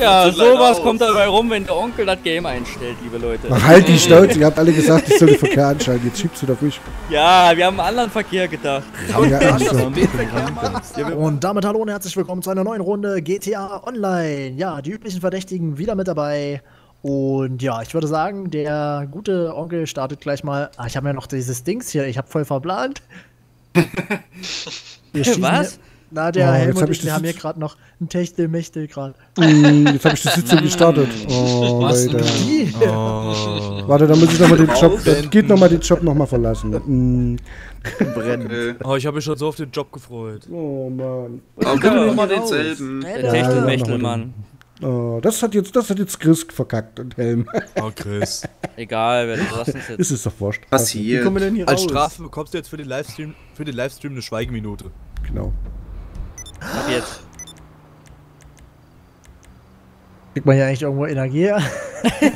Ja, sowas kommt dabei rum, wenn der Onkel das Game einstellt, liebe Leute. Ach, halt die Schnauze, ihr habt alle gesagt, ich soll den Verkehr anschalten, jetzt schiebst du doch ruhig. Ja, wir haben einen anderen Verkehr gedacht. Und damit hallo und herzlich willkommen zu einer neuen Runde GTA Online. Ja, die üblichen Verdächtigen wieder mit dabei. Und ja, ich würde sagen, der gute Onkel startet gleich mal. Ah, ich habe ja noch dieses Dings hier, ich habe voll verplant. Was? Na, der Helm und ich, wir haben hier gerade noch ein Techtelmechtel gerade. Jetzt habe ich die Sitzung gestartet. Oh, Leute. Oh. Warte, da muss ich nochmal den Job, das geht nochmal den Job nochmal verlassen. Brennen. Oh, ich habe mich schon so auf den Job gefreut. Oh, Mann. Aber bitte nochmal denselben. Der Techtelmechtel, Mann. Oh, das hat jetzt Chris verkackt und Helm. Oh, Chris. Egal, wir lassen es jetzt. Ist es doch wurscht. Was hier? Wie kommen wir denn hier raus? Als Strafe bekommst du jetzt für den Livestream eine Schweigeminute. Genau. Ab jetzt. Kriegt man hier eigentlich irgendwo Energie her?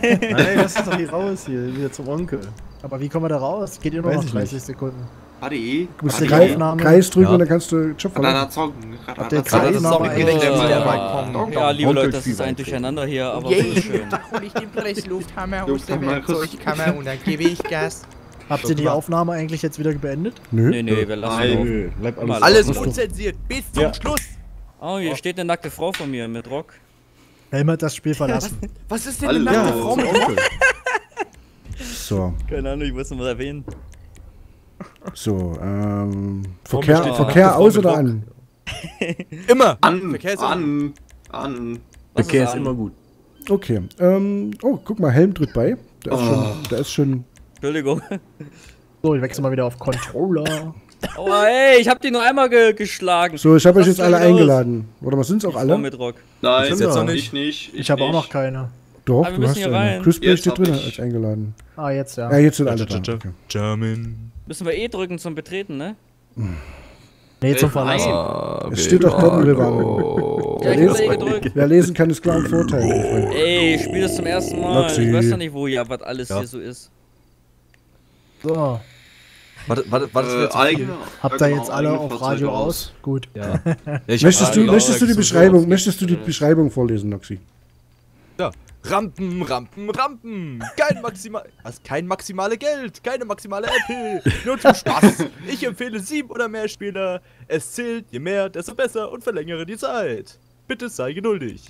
Nein, lass uns doch hier raus, hier wieder zum Onkel. Aber wie kommen wir da raus? Geht ihr nur noch 30 Sekunden? ADE? Du musst den Kreis drücken und dann kannst du Job verlassen. Der Kreis nochmal ein. Ja, liebe Leute, das ist ein Durcheinander hier, aber so schön. Da hol ich den Presslufthammer aus der Werkzeugkammer und dann gebe ich Gas. Habt ihr die Aufnahme eigentlich jetzt wieder beendet? Nö. Nee, wir lassen alles. Alles unzensiert, bis zum Schluss. Oh, hier steht eine nackte Frau von mir mit Rock. Helm hat das Spiel verlassen. Was ist denn eine nackte Frau mit Rock? So. Keine Ahnung, ich muss noch was erwähnen. So, Verkehr aus oder an? Immer! An! Verkehr ist an! An! Verkehr ist immer gut. Okay, oh, guck mal, Helm tritt bei. Der ist schon... Entschuldigung. So, ich wechsle mal wieder auf Controller. Aua, ey, ich hab die nur einmal geschlagen. So, ich hab euch jetzt alle eingeladen. Oder was sind's auch alle? Mit Rock. Nein, jetzt noch nicht. Ich hab auch noch keine. Doch, du hast eine. ChrizzPlay steht drin als eingeladen. Ah, jetzt ja. Ja, jetzt sind alle da. German. Müssen wir drücken zum Betreten, ne? Nee, zum Verlassen. Es steht doch dort im Revano. Wer lesen kann, ist klar ein Vorteil. Ey, ich spiel das zum ersten Mal. Ich weiß doch nicht, wo hier was alles hier so ist. So. Habt ihr jetzt alle auf Radio aus? Gut. Ja. Möchtest du die Beschreibung vorlesen, Noxi? Ja. Rampen, Rampen, Rampen. Kein maximale Geld, keine maximale Apple. Nur zum Spaß. Ich empfehle 7 oder mehr Spieler. Es zählt, je mehr, desto besser und verlängere die Zeit. Bitte sei geduldig.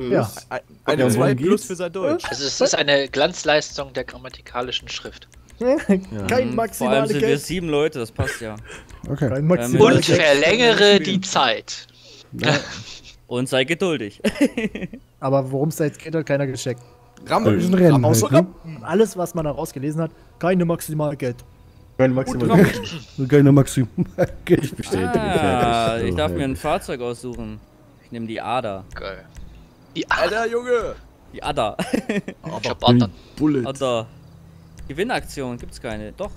Ja. Eine 2 plus für sein Deutsch. Also es ist eine Glanzleistung der grammatikalischen Schrift. Kein maximales Geld. Vor allem sind wir 7 Leute, das passt ja. Okay. Und verlängere die Zeit. Ja. Und sei geduldig. Aber worum es da jetzt geht, hat keiner gecheckt. Rampen, alles, was man daraus gelesen hat, keine maximale Geld. Keine maximale Geld. Ich bestelle. Ah, ich darf mir ein Fahrzeug aussuchen. Ich nehme die Ader. Geil. Die Ader, Junge. Die Ader. Ich hab Ader. Bullet. Ader. Gewinnaktion gibt's keine. Doch.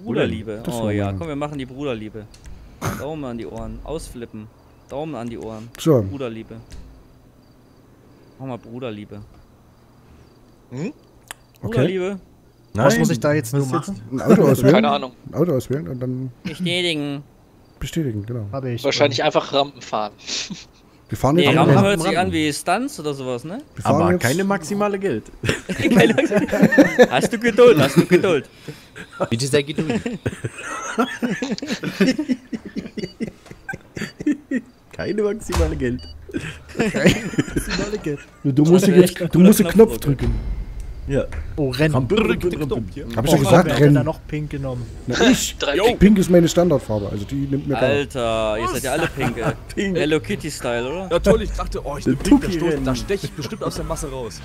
Bruderliebe. Oh ja, komm, wir machen die Bruderliebe. Daumen an die Ohren. Ausflippen. Daumen an die Ohren. So. Bruderliebe. Mach mal Bruderliebe. Hm? Bruderliebe. Okay. Nein. Was muss ich da jetzt nur machen? Ein Auto auswählen. Keine Ahnung. Ein Auto auswählen und dann... Bestätigen. Bestätigen, genau. Habe ich. Wahrscheinlich einfach Rampen fahren. Wir fahren jetzt Rampen hört sich an wie Stunts oder sowas, ne? Aber keine maximale Geld. Hast du Geduld, hast du Geduld. Bitte sei geduldig. Keine maximale Geld. Keine maximale Geld. Du musst den Knopf drücken. Ja. Oh, rennen. Hab ich ja gesagt, rennen. Ich noch pink genommen. Na, ich? Pink ist meine Standardfarbe, also die nimmt mir keiner. Alter, ihr seid ja alle pink, ey. Pink. Hello Kitty-Style, oder? Natürlich, ich dachte, oh, ich nehm pink, da steche ich bestimmt aus der Masse raus.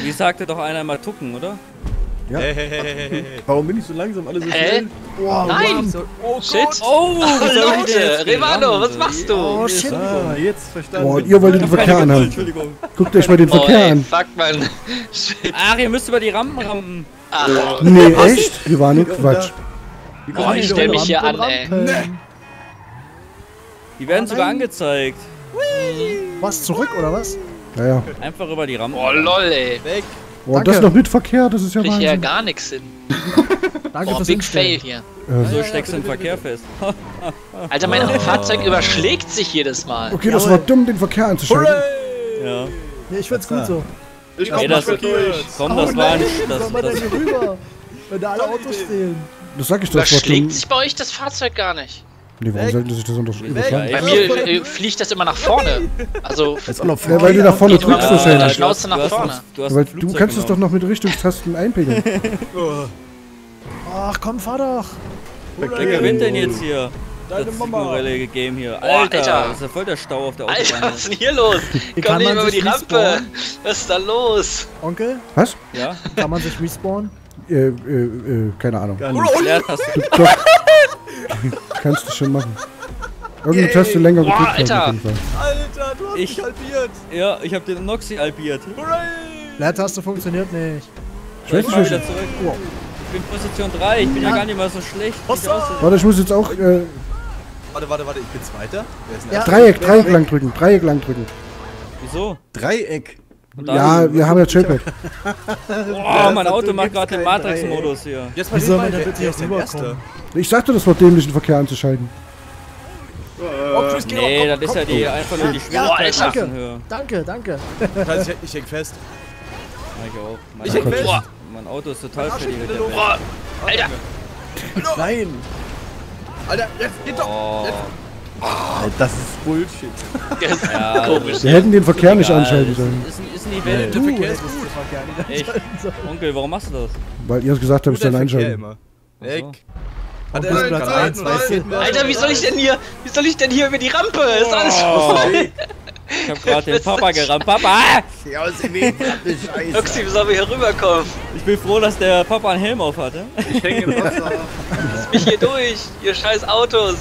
Wie sagte doch einer mal Tucken, oder? Ja. Hey. Warum bin ich so langsam? Alle so schnell? Wow, nein! Oh, shit! Oh, Leute! Revano, was machst du? Oh, shit! Ah, jetzt verstanden. Oh, ihr wollt den Verkehr anhaben. Guckt euch mal den Verkehr an. Fuck, man. Shit. Ach, ihr müsst über die Rampen rammen. Ach. Nee, echt? Wir waren nur Quatsch. Oh, ich stell mich hier an, ey. Die werden sogar angezeigt. Was, zurück oder was? Ja. Einfach über die Rampen. Oh, lol, ey. Weg. Oh, das noch mit Verkehr, das ist ja Wahnsinn. Krieg ich ja gar nichts hin. Danke fürs Big Fail hier. So steckst du im Verkehr fest. Alter, mein Fahrzeug überschlägt sich jedes Mal. Okay, das war dumm, den Verkehr einzuschalten. Ja. Nee, ich find's gut so. Ich komm das durch. Komm, das war nicht rüber. Wenn da alle Autos stehen. Das sag ich doch. Überschlägt sich bei euch das Fahrzeug gar nicht. Nee, warum sollte sich das unterschlagen? Bei mir fliegt das immer nach vorne. Also, weil du nach vorne drückst wahrscheinlich. Du kannst es doch noch mit Richtungstasten einpegeln. Ach komm, fahr doch! Wer gewinnt denn jetzt hier? Deine Mama! Game hier. Alter, Alter, das ist ja voll der Stau auf der Autobahn. Alter, was ist denn hier los? Ich komm nicht mehr über die Rampe! Was ist da los? Onkel? Was? Ja? Kann man sich respawnen? Keine Ahnung. Kannst du schon machen. Irgendeine Taste länger geklickt haben auf jeden Fall. Alter, du hast mich halbiert! Ja, ich hab den Noxi halbiert. Leertaste funktioniert nicht. Schlecht, schlecht. Ich bin Position 3, ich bin ja gar nicht mal so schlecht. Warte, ich muss jetzt auch. Warte, ich bin Zweiter. Wer ist denn Dreieck lang drücken, Dreieck lang drücken. Wieso? Dreieck? Ja, wir haben ja Chipback. Boah, mein Auto macht gerade den Matrix-Modus hier. Jetzt passiert mal, wer ist der Erste? Ich sagte, das war dämlich, den Verkehr anzuschalten. Nee, das ist ja die einfach nur die Schwierigkeiten. Danke. Ich häng fest. Ich häng fest. Mein Auto ist total schädigend. Alter! Nein! Alter, jetzt geht doch! Jetzt. Oh, das ist Bullshit. Das ist komisch. Wir hätten den Verkehr nicht anschalten sollen. Ist ein Event. Der Verkehr ist gut. Echt? Onkel, warum machst du das? Weil ihr gesagt habt, ich soll einschalten. Alter, wie soll ich denn hier? Wie soll ich denn hier über die Rampe? Ist alles voll. Ich hab gerade den Papa gerammt. Papa! Ja, aus dem Weg. Noxi, wie sollen wir hier rüberkommen? Ich bin froh, dass der Papa einen Helm auf hatte. Ich hänge im Wasser. Lass mich hier durch, ihr scheiß Autos.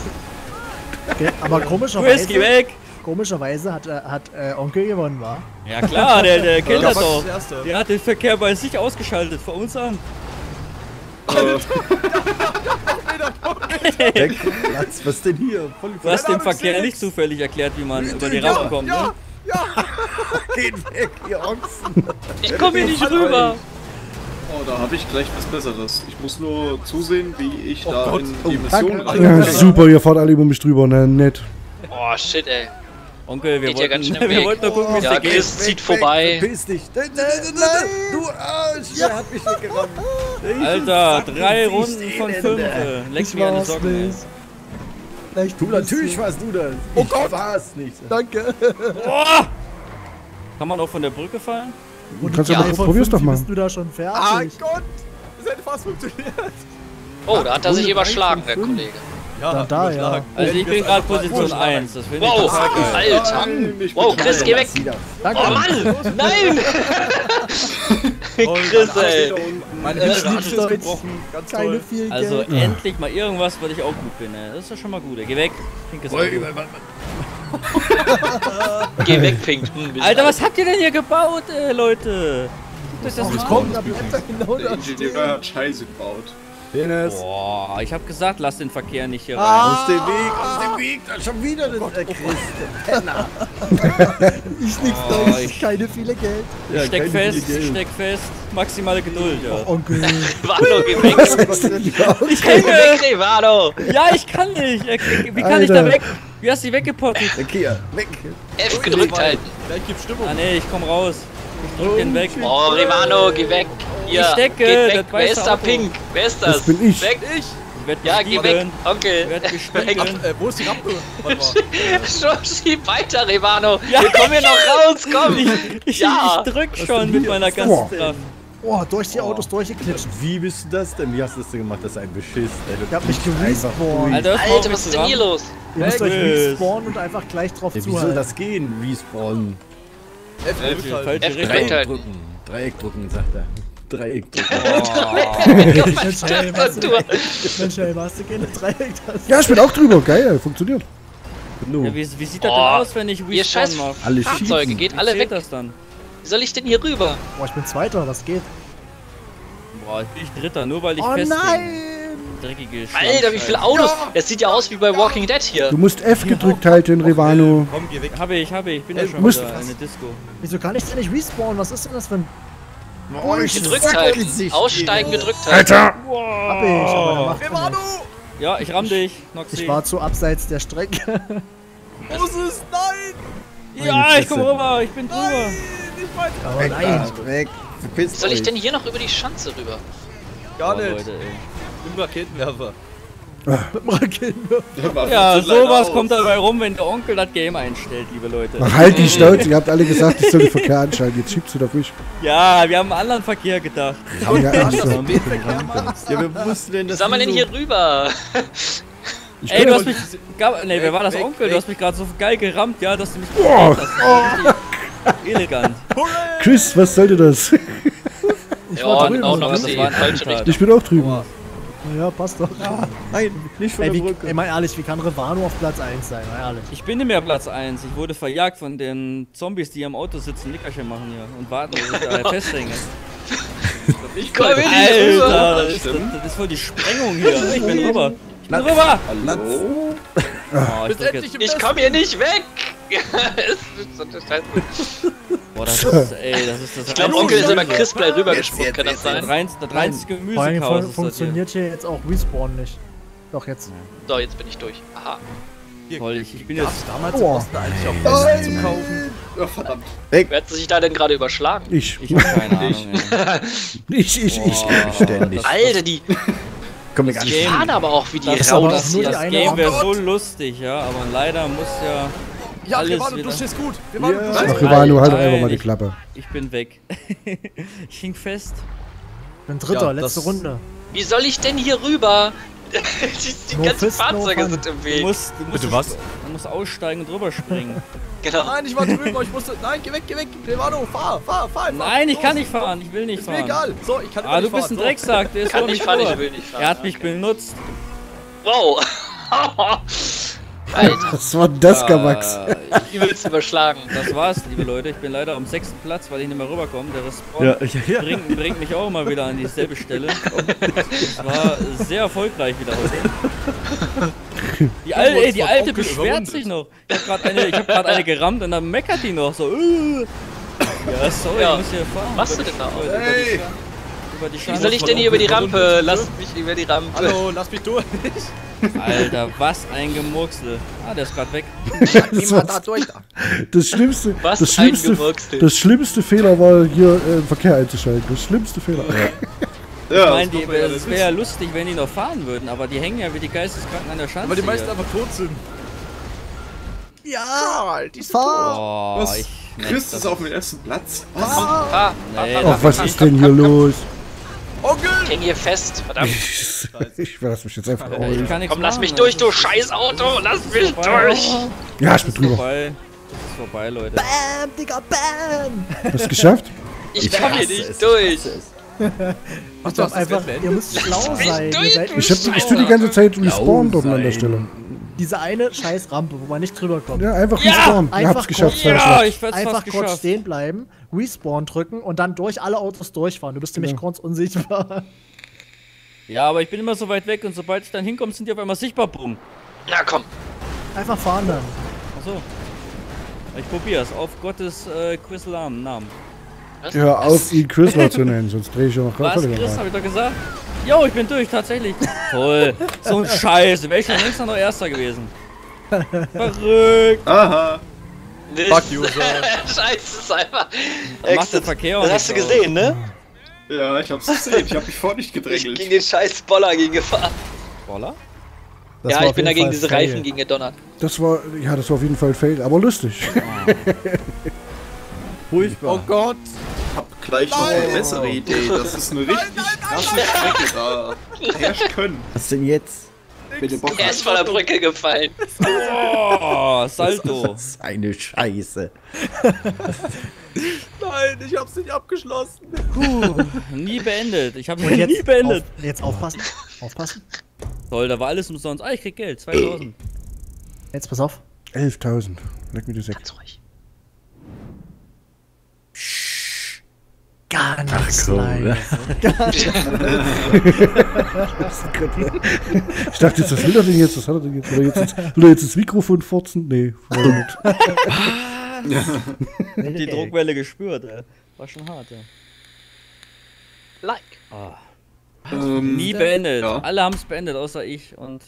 Okay, aber komischerweise hat Onkel gewonnen, wa? Ja klar, der kennt das doch. Der hat den Verkehr bei sich ausgeschaltet, vor uns an. Was denn hier? Du hast dem Verkehr nicht zufällig erklärt, wie man über die Rampen kommt, ne? Ja! Geht weg, ihr Ochsen! Ich komm hier nicht rüber! Oh, da habe ich gleich was Besseres. Ich muss nur zusehen, wie ich da in die Mission rein. Ja, super, ihr fahrt alle über mich drüber, ne? Nett. Oh, shit, ey. Onkel, wir wollten nur gucken, wie es dir geht. Chris zieht vorbei. Verpiss dich. Du Arsch! Der hat mich weggerammt. Alter, 3 Runden von 5. Leck mir an die Socken, ey. Du, natürlich warst du das. Oh Gott! War's nicht. Danke. Kann man auch von der Brücke fallen? Und kannst du mal probier's doch mal. Bist du da schon fertig? Ah Gott! Das hätte fast funktioniert. Oh, da hat er sich überschlagen, der Kollege. Ja, da, ja. Also ich bin gerade Position 1, das finde ich total geil. Alter! Wow, Chris, geh weg! Danke. Oh Mann! Nein! Chris, ey! Mein Arsch ist gebrochen, ganz toll. Also endlich mal irgendwas, was ich auch gut bin, ey. Das ist doch schon mal gut, ey. Geh weg! Pinkes Auto. Geh weg, Pink. Alter, was habt ihr denn hier gebaut, Leute? Das kommt, genau der Ingenieur hat Scheiße gebaut. Boah, ich hab gesagt, lass den Verkehr nicht hier rein. Aus dem Weg, dann schon wieder den Christen. Ich nix da, ich keine viele Geld. Ja, ich steck fest, maximale Geduld, ja. Oh, Onkel. Revano, geh weg. Ich hänge. Revano. Ja, ich kann nicht. Wie kann ich da weg? Du hast die weggepottet. Verkehr, weg. F gedrückt halten. Vielleicht gibt's Stimmung. Ah ne, ich komm raus. Ich drück den weg. Oh, Revano, geh weg. Hier, ich stecke, geht weg. Wer ist da Pink? Wer ist das? Das bin ich. Weg. Ich ja, geh weg. Okay. Wo ist die Rampe? Schieb weiter, Revano. Ja, wir kommen hier noch raus, komm. Ich drück schon mit meiner Gastkraft. Boah, durch die Autos durchgeklitscht. Wie bist du das denn? Wie hast du das denn gemacht? Das ist ein Beschiss, ey. Ich hab mich gespawnt. Alter, was ist denn hier los? Ihr müsst euch respawnen und einfach gleich drauf zuhalten. Wie soll das gehen? Respawnen. F drücken. Dreieck drücken, sagt er. Dreieck drücken. Mensch, hast du gerne Dreieck-Taste? Ja, ich bin auch drüber. Geil, funktioniert. Ja, wie sieht das denn aus, wenn ich Respawn mache? Alle Fahrzeuge, geht alle weg. Das dann? Wie soll ich denn hier rüber? Boah, ich bin Zweiter, was geht? Boah, ich bin Dritter, nur weil ich fest bin. Oh nein! Dreckige Scheiße. Alter, wie viele Autos? Das sieht ja aus wie bei Walking Dead hier. Du musst F gedrückt halten, Revano. Komm, geh weg. Hab ich, bin ja schon wieder in der Disco. Wieso kann ich denn nicht respawnen? Was ist denn das für ein... Gedrückt halten. Aussteigen, gedrückt halten. Alter! Wow. Hab ich, aber der macht nichts. Ja, ich ramm dich, Noxi. Ich war zu abseits der Strecke. Moses, nein! Ja, ich komm rüber, ich bin drüber. Nein, ich weiß nicht. Weg, nein. Weg. Verpisst soll ich denn hier noch über die Schanze rüber? Gar nicht. Leute, mit dem Raketenwerfer. Mit dem Raketenwerfer. Ja, sowas kommt dabei rum, wenn der Onkel das Game einstellt, liebe Leute. Ach, halt die Schnauze, ihr habt alle gesagt, ich soll den Verkehr anschalten, jetzt schiebst du da durch. Ja, wir haben einen anderen Verkehr gedacht. Ja, wir mussten denn das. Sag mal denn hier rüber? Ey, du hast mich. Ne, wer war das Onkel? Du hast mich gerade so geil gerammt, ja, dass du mich. Boah! Elegant. Chris, was sollte das? Ich war drüben, auch noch das war falsche Richtung. Ich bin auch drüben. Oh. Ja, passt doch. Ja, nein, nicht von der Brücke. Ey, mal ehrlich, wie kann Revano auf Platz 1 sein? Mal ehrlich. Ich bin nicht mehr Platz 1. Ich wurde verjagt von den Zombies, die am Auto sitzen, Nickerchen machen hier und warten, dass ich da festhänge. Ich komm nicht rüber. Alter, das ist voll die Sprengung hier. Ich bin rüber. Ich bin rüber! Hallo? Oh, ich komm hier nicht weg! Boah, das ist, ey, das ist das. Ich glaube, Onkel ist immer ChrizzPlay rübergesprungen, kann das sein? Das reinste Gemüsechaos funktioniert hier jetzt auch Respawn nicht. Doch, jetzt. So, jetzt bin ich durch. Aha. Voll, ich bin jetzt damals im Osten eigentlich auf Best zu kaufen. Oh, verdammt. Wer hat sich da denn gerade überschlagen? Ich hab keine Ahnung. Ich. Ständig. Alter, die. Komm, das Game fahren aber auch wie die Rauders hier. Das Game wäre so lustig, ja, aber leider muss ja. Ja, Revano, du stehst gut. Revano, halt doch einfach mal die Klappe. Ich bin weg. Ich hing fest. Ich bin Dritter, ja, letzte Runde. Wie soll ich denn hier rüber? Die ganzen Fahrzeuge sind im Weg. Bitte was? Man muss aussteigen und drüber springen. Genau. Nein, ich war drüber, ich musste. Nein, geh weg, geh weg. Revano, fahr einfach. Nein, ich kann nicht fahren, ich will nicht fahren. Ist mir egal. So, ich kann nicht fahren. Ah, du bist ein Drecksack, der ist doch nicht fahren. Ich will nicht fahren. Er hat mich benutzt. Wow. Alter. Was war das, Gamax? Ich will es überschlagen. Das war's, liebe Leute. Ich bin leider am 6. Platz, weil ich nicht mehr rüberkomme. Der Respawn bringt mich auch mal wieder an dieselbe Stelle. Es war sehr erfolgreich wieder heute. Die Alte beschwert sich noch. Ich hab gerade eine gerammt und dann meckert die noch so. Ja, sorry, ich muss hier fahren. Was machst du denn da auch? Hey. Wie soll ich denn hier über die Rampe? Lass mich über die Rampe. Hallo, lass mich durch. Alter, was ein Gemurksel. Ah, der ist gerade weg. Das Schlimmste. Was das Schlimmste, ein Gemurksel. Das schlimmste Fehler war, hier Verkehr einzuschalten. Das schlimmste Fehler. Ja, ich meine, es wäre ja lustig, wenn die noch fahren würden, aber die hängen ja wie die Geisteskranken an der Schanze. Weil die meisten einfach tot sind. Ja, die fahren. Oh, Chris ist auf dem ersten Platz. Was? Ah, nee, ach, was ist denn hier los? Onkel! Ich häng hier fest, verdammt. Ich lass mich jetzt einfach holen. Komm, lass mich durch, du scheiß Auto! Lass mich durch! Ja, ich bin drüber. Das ist vorbei, Leute. Bam, Digga, bam! Hast du geschafft? Ich komm hier nicht durch! Ach, du hast einfach, ihr müsst schlau sein. Ich tu die ganze Zeit respawned unten an der Stelle. Diese eine scheiß Rampe, wo man nicht drüber kommt. Ja, einfach respawn. Ja, ihr habt's geschafft. Ja, ich hab's einfach kurz stehen bleiben, respawn drücken und dann durch alle Autos durchfahren. Du bist nämlich kurz unsichtbar. Ja, aber ich bin immer so weit weg und sobald ich dann hinkomme, sind die auf einmal sichtbar. Bumm. Na komm. Einfach fahren dann. Achso. Ich probier's. Auf Gottes Chrislam Namen. Was? Hör auf, ihn Chrislam zu nennen, sonst dreh ich ja noch gerade. Was? Chris, hab ich doch gesagt. Jo, ich bin durch, tatsächlich. Toll. So ein Scheiß. Wäre ich schon längst noch Erster gewesen. Verrückt. Aha. Fuck you, Scheiße, ist einfach. Machst den Verkehr und das hast du gesehen, ne? Ja, ich hab's gesehen. Ich hab mich vor nicht gedrängelt. Ich gegen den scheiß Boller gegen gefahren. Boller? Das ja, ich bin dagegen diese Reifen gegen gedonnert. Das war auf jeden Fall fail, aber lustig. Furchtbar. Oh Gott. Ich hab gleich noch eine bessere Idee. Das ist eine richtig krasse Strecke da. Herrsch können. Was denn jetzt? Er ist von der Brücke gefallen. Oh, Salto. Das ist eine Scheiße. Nein, ich hab's nicht abgeschlossen. Nie beendet. Ich hab's nie beendet. Jetzt aufpassen. Aufpassen. Toll, da war alles umsonst. Ah, ich krieg Geld. 2000. Jetzt pass auf. 11.000. Leck mir die 6. Ganz ruhig. Gar nichts. Ich dachte jetzt, was will er denn jetzt? Was hat er denn jetzt? Will er jetzt das Mikrofon furzen? Nee, die Druckwelle gespürt, ey. War schon hart, ja. Like. Oh. Nie beendet. Ja. Alle haben es beendet, außer ich und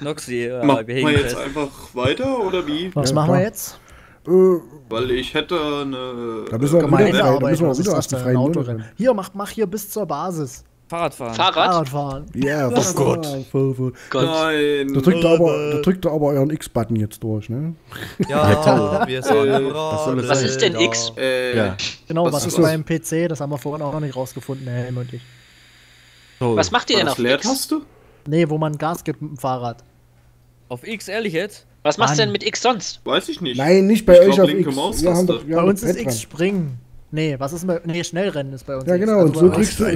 Noxi. Machen wir jetzt einfach weiter oder wie? Was machen wir jetzt? Weil ich hätte eine. Da müssen wir wieder hier, mach hier bis zur Basis. Fahrradfahren. Fahrradfahren. Ja, was Gott. Nein. Da drückt ihr aber euren X-Button jetzt durch, ne? Ja, wir sollen. Was ist denn X? Ja. Genau, was ist beim PC? Das haben wir vorhin auch noch nicht rausgefunden, Herr Helm und ich. So. Was macht ihr denn auf X? Hast du? Nee, wo man Gas gibt mit dem Fahrrad. Auf X, ehrlich jetzt? Was machst du denn mit X sonst? Weiß ich nicht. Nein, nicht bei euch glaub, auf X. Bei uns ist X springen. Nee, was ist bei... Nee, Schnellrennen ist bei uns. Ja, genau, X. Also und so kriegst du...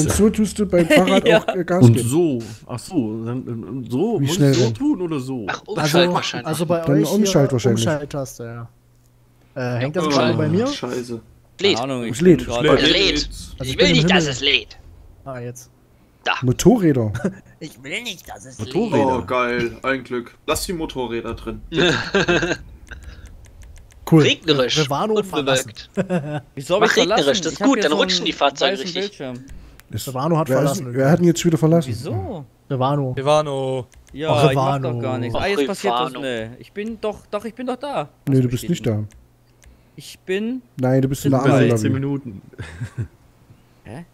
Und so tust du beim Fahrrad ja. auch Gas geben. Und so. Ach so. Dann, so. Wie schnell so tun oder so? Ach, Umschalt wahrscheinlich. Also bei euch Umschalt wahrscheinlich. Umschalttaste, ja. Hängt das gerade bei mir? Scheiße. Lädt. Es lädt. Ich will nicht, dass es lädt. Ah, jetzt. Da. Motorräder. Ich will nicht, dass es Motorräder. Oh, geil. Ein Glück. Lass die Motorräder drin. Cool. Regnerisch. Revano verlassen. Wieso habe ich regnerisch? Das ist gut, dann rutschen die Fahrzeuge richtig. Revano hat verlassen. Wir hatten jetzt wieder verlassen. Wieso? Revano. Revano. Ja, Revano. Ich mach doch gar nichts. Ah, jetzt passiert das, ne. Ich bin doch da. Nee, du bist nicht da. Ich bin... Nein, du bist in der anderen Lobby. 10 Minuten. Hä?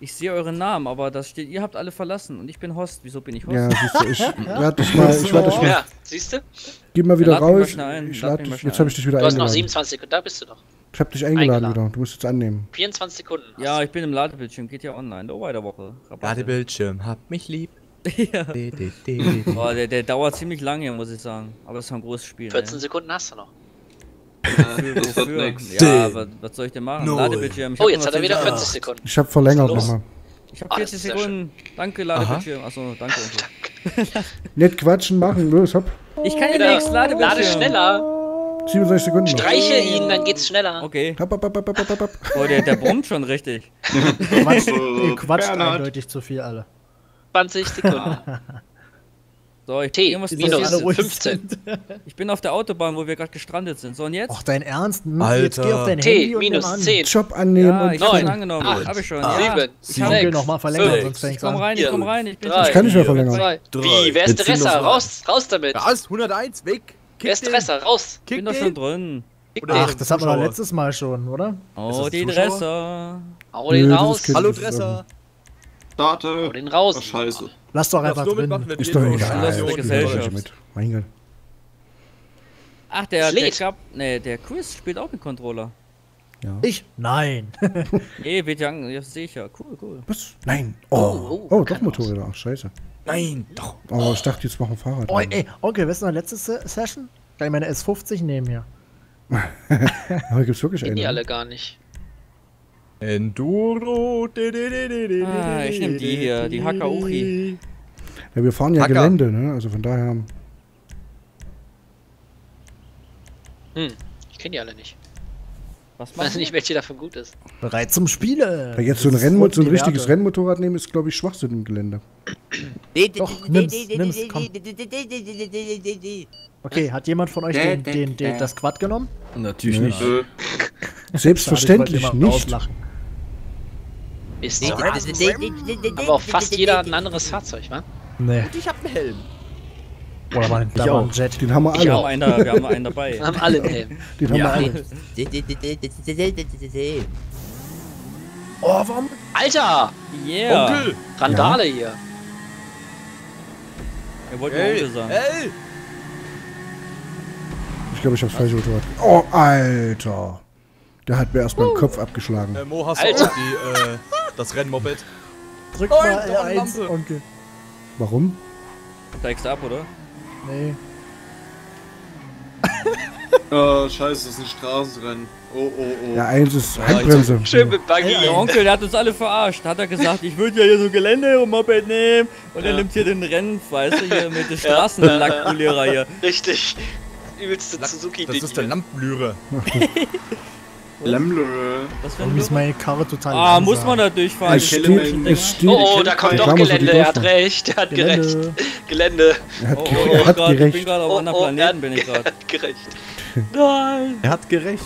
Ich sehe euren Namen, aber das steht, ihr habt alle verlassen und ich bin Host. Wieso bin ich Host? Ja, siehst du, ich lade dich mal, Ja, siehst du? Geh mal wieder raus. Ich lade dich, jetzt habe ich dich wieder eingeladen. Du hast noch 27 Sekunden, da bist du doch. Ich habe dich eingeladen wieder, du musst jetzt annehmen. 24 Sekunden. Ja, ich bin im Ladebildschirm, GTA Online, oh, der Woche. Rabatte. Ladebildschirm, hab mich lieb. Ja. Boah, der dauert ziemlich lange, muss ich sagen. Aber das ist ein großes Spiel. 14 Sekunden hast du noch. Das wird nix. Ja, was soll ich denn machen? Ladebildschirm. Oh, jetzt hat er wieder 40 Sekunden. Ich hab verlängert nochmal. Ich hab 40 Sekunden. Danke, Ladebildschirm. Achso, danke. Nicht quatschen, machen. Los, hopp. Ich kann ja nichts. Ladebildschirm. Lade schneller. 67 Sekunden. Streiche ihn, dann geht's schneller. Okay. Oh, der brummt schon richtig. Ihr quatscht eindeutig zu viel, alle. 20 Sekunden. So, ich -15. Ich bin auf der Autobahn, wo wir gerade gestrandet sind. So und jetzt? Ach, dein Ernst? Alter. Jetzt geh auf dein Handy -10. Job annehmen und ich hab ihn angenommen. 8, hab ich schon. 7, 6, ich will nochmal verlängern. 6, komm rein, ich komm rein. Ich bin 3, ich kann nicht mehr verlängern. 3, 2, wie? Wer ist Dresser? Raus damit. Raus, 101, weg. Wer ist Dresser? Raus. Ich bin doch schon drin. Ach, das hatten wir doch letztes Mal schon, oder? Oh, den Dresser. Hau den raus. Hallo Dresser. Starte. Hau den raus. Ach, scheiße. Lass doch einfach drin. Ist doch egal. Mein Gott. Ach, der Chris spielt auch mit Controller. Ja. Ich? Nein. Ey, bitte, das sehe ich ja. Cool. Was? Nein. Oh, doch Motorräder. Ach, scheiße. Nein, doch. Oh, ich dachte, jetzt machen Fahrrad. Oh, ey, okay, was ist noch letzte Session? Kann ich meine S50 nehmen hier? Aber gibt's wirklich eine? Die alle gar nicht. Enduro. Ah, ich nehm die hier, die Hakauchi. Ja, wir fahren ja Hacker. Gelände, ne? Also von daher. Ich kenne die alle nicht. Ich weiß nicht, welche davon gut ist. Bereit zum Spiele! Ja, jetzt so ein richtiges Rennmotorrad nehmen, ist glaube ich Schwachsinn im Gelände. Doch, nimm's, komm. Okay, hat jemand von euch das Quad genommen? Natürlich nicht. Selbstverständlich nicht. Ist aber auch fast jeder hat ein anderes Fahrzeug, wa? Nee. Ich hab einen Helm. Oder mal einen Jet. Den haben wir alle. Wir haben einen dabei. Wir haben alle einen Helm. Den haben wir alle. Oh, warum? Alter! Yeah! Onkel! Randale hier. Er wollte mir Onkel sagen. Ich glaube, ich hab's falsch gehört. Oh, Alter! Der hat mir erstmal den Kopf abgeschlagen. Mo, hast du das Rennmoped? Drück mal R1, Onkel. Warum? Steigst du ab, oder? Nee. Oh, scheiße, das ist ein Straßenrennen. Oh. Ja, eins ist Handbremse. Schön mit Buggy. Der Onkel, der hat uns alle verarscht. Hat er gesagt, ich würde ja hier so Gelände und Moped nehmen. Und er nimmt hier den Rennen, weißt du, hier mit den Straßenlackpolierer hier. Richtig. Übelste Suzuki-Ding. Das ist der Lampenlüre. Lamblöre. Warum ist meine Karre total langsam? Ah, muss man da durchfahren. Oh, da kommt doch Gelände. Er hat recht. Er hat gerecht. Gelände. Er hat gerecht. Ich bin gerade auf einem anderen Planeten, bin ich gerade. Er hat gerecht. Nein. Er hat gerecht.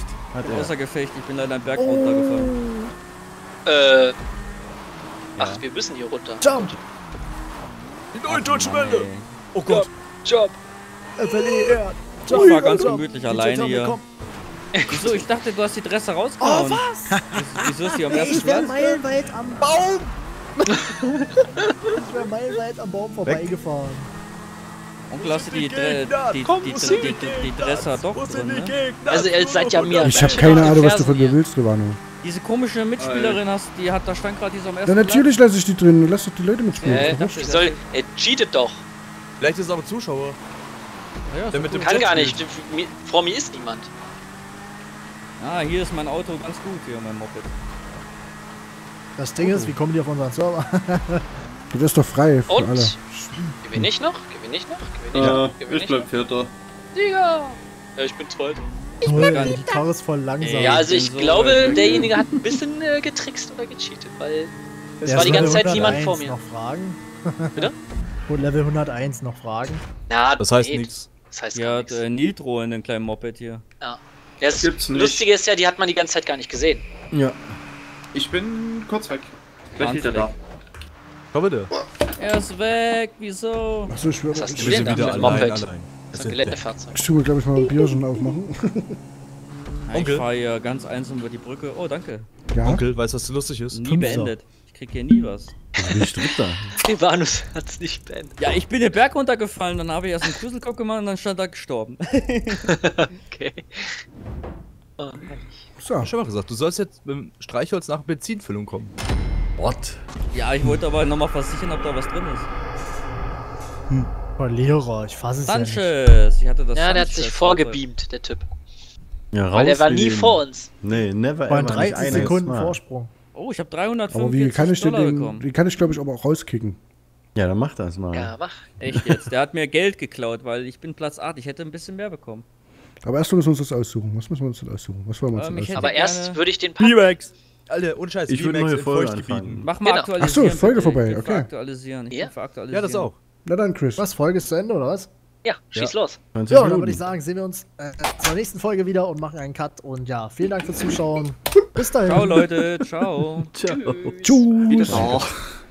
Außer Gefecht. Ich bin leider einen Berg runtergefahren. Ach, ja, wir müssen hier runter. Jump! Die neue deutsche Welle! Oh Gott! Jump! FLER! Jump! Ich war ganz gemütlich alleine hier. Wieso? Ich dachte, du hast die Dresse rausgehauen. Oh, was? Wieso ist die am ersten Platz? Ich wäre meilenweit am Baum! Ich wäre meilenweit am Baum vorbeigefahren. Onkel, hast du die Dresse doch drin, ne? Also, ihr seid ja mir. Ich hab keine Ahnung, was du von mir willst, Revano. Diese komische Mitspielerin hast, die hat da stand gerade am ersten. Ja, natürlich lasse ich die drin. Lass doch die Leute mitspielen. Er cheatet doch. Vielleicht ist es aber Zuschauer. Ja, der mit dem kann gar nicht. Vor mir ist niemand. Ah, hier ist mein Auto ganz gut, hier mein Moped. Das Ding ist, wie kommen die auf unseren Server? Du bist doch frei für alle. Gewinne ich noch? Gewinne ich noch? Gewinne ich noch? Ich bleib Vierter. Digga! Ja, ich bin Zweiter. Ich bin Vierter. Die Karre ist voll langsam. Ja, also ich glaube, derjenige hat ein bisschen getrickst oder gecheatet, weil es war die ganze Zeit niemand vor mir. Noch Fragen? Bitte? Und Level 101 noch Fragen? Na, das heißt nichts. Das heißt gar nichts. Hier hat Nitro in dem kleinen Moped hier. Ja. Das Lustige ist ja, die hat man die ganze Zeit gar nicht gesehen. Ja. Ich bin kurz weg. Gleich wieder da. Komm bitte. Er ist weg, wieso? Achso, ich schwöre, ich bin wieder allein. Das ist ein Geländefahrzeug. Ich tue, glaube ich, mal ein Bierchen aufmachen. Onkel. Ich fahre hier ganz einsam über die Brücke. Oh, danke. Ja? Onkel, weißt du, was lustig ist? Nie beendet. Ich krieg hier nie was. Ich bin Dritter. Revanus hat's nicht beendet. Ja, ich bin den Berg runtergefallen, dann habe ich erst einen Kuselkopf gemacht und dann stand da gestorben. Okay. Oh, so. Ich hab schon mal gesagt, du sollst jetzt mit dem Streichholz nach Benzinfüllung kommen. What? Ja, ich wollte aber nochmal versichern, ob da was drin ist. Hm. Verlierer, ich fasse es nicht. Sanchez! Ich hatte das. Ja, der hat sich vorgebeamt, der Typ. Ja, weil der war nie vor uns. Nee, never ever. 30 Sekunden Vorsprung. Oh, ich hab 345 Dollar bekommen. Die kann ich, glaube ich, aber auch rauskicken. Ja, dann mach das mal. Ja, mach. Echt jetzt, der hat mir Geld geklaut, weil ich bin Platz 8. Ich hätte ein bisschen mehr bekommen. Aber erst müssen wir uns das aussuchen. Was müssen wir uns denn aussuchen? Was wollen wir uns aussuchen? Aber erst würde ich den B-Rex. Alter, ohne Scheiß, ich würde neue Folge anfangen. Mach mal aktualisieren. Achso, Folge vorbei, okay. Ich will aktualisieren. Ich will aktualisieren. Ja, das auch. Na dann, Chris. Was, Folge ist zu Ende, oder was? Ja, schieß los. Ja, dann würde ich sagen, sehen wir uns zur nächsten Folge wieder und machen einen Cut. Und ja, vielen Dank fürs Zuschauen. Bis dahin. Ciao, Leute. Ciao. Ciao. Tschüss. Tschüss.